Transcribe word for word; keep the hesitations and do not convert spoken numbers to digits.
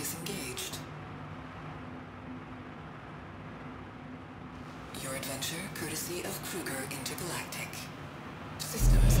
disengaged. Your adventure courtesy of Kruger Intergalactic Systems.